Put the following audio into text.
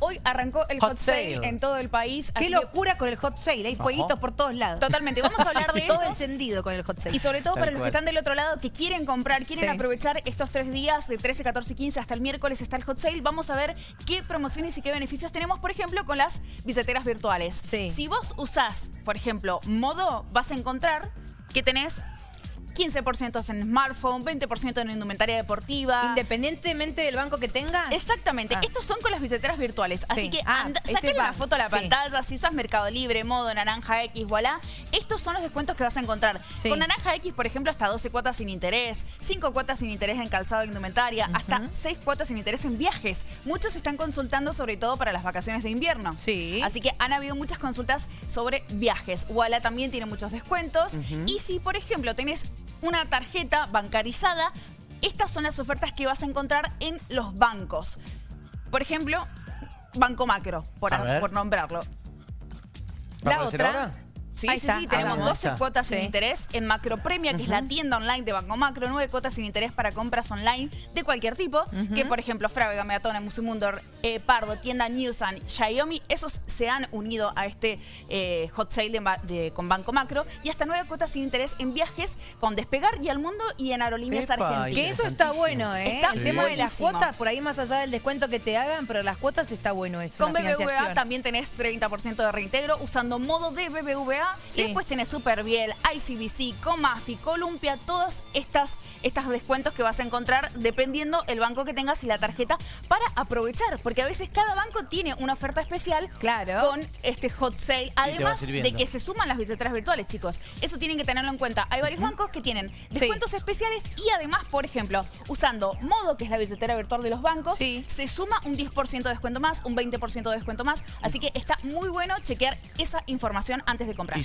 Hoy arrancó el Hot Sale en todo el país. Qué locura con el Hot Sale, hay fueguitos por todos lados. Totalmente, vamos a hablar de eso. Todo encendido con el Hot Sale. Y sobre todo para los que están del otro lado, que quieren comprar, quieren aprovechar estos 3 días de 13, 14 y 15 hasta el miércoles está el Hot Sale. Vamos a ver qué promociones y qué beneficios tenemos, por ejemplo, con las billeteras virtuales. Sí. Si vos usás, por ejemplo, Modo, vas a encontrar que tenés 15% en smartphone, 20% en indumentaria deportiva. Independientemente del banco que tenga. Exactamente. Ah. Estos son con las billeteras virtuales. Así que saquen una foto a la pantalla. Si usas Mercado Libre, Modo, Naranja X, voilà. Estos son los descuentos que vas a encontrar. Sí. Con Naranja X, por ejemplo, hasta 12 cuotas sin interés, 5 cuotas sin interés en calzado e indumentaria, hasta 6 cuotas sin interés en viajes. Muchos están consultando sobre todo para las vacaciones de invierno. Sí. Así que han habido muchas consultas sobre viajes. Voilà también tiene muchos descuentos. Y si, por ejemplo, tenés una tarjeta bancarizada, estas son las ofertas que vas a encontrar en los bancos. Por ejemplo, Banco Macro, por nombrarlo. La otra... Ahora? Sí, sí, tenemos 12 cuotas sin interés en MacroPremia, que es la tienda online de Banco Macro, 9 cuotas sin interés para compras online de cualquier tipo, que por ejemplo Frávega, Megatona, Musimundo, Pardo, Tienda Newsan, Xiaomi, esos se han unido a este Hot Sale con Banco Macro, y hasta 9 cuotas sin interés en viajes con Despegar y Al Mundo y en aerolíneas argentinas. Que eso está bueno, ¿eh? Está el tema de las cuotas, por ahí más allá del descuento que te hagan, pero las cuotas está bueno eso. Con BBVA también tenés 30% de reintegro usando Modo de BBVA. Y después tenés Supervielle, ICBC, Comafi, Columpia, todos estos descuentos que vas a encontrar dependiendo el banco que tengas y la tarjeta para aprovechar. Porque a veces cada banco tiene una oferta especial con este Hot Sale. Además de que se suman las billeteras virtuales, chicos. Eso tienen que tenerlo en cuenta. Hay varios bancos que tienen descuentos especiales y además, por ejemplo, usando Modo, que es la billetera virtual de los bancos, se suma un 10% de descuento más, un 20% de descuento más. Así que está muy bueno chequear esa información antes de comprar.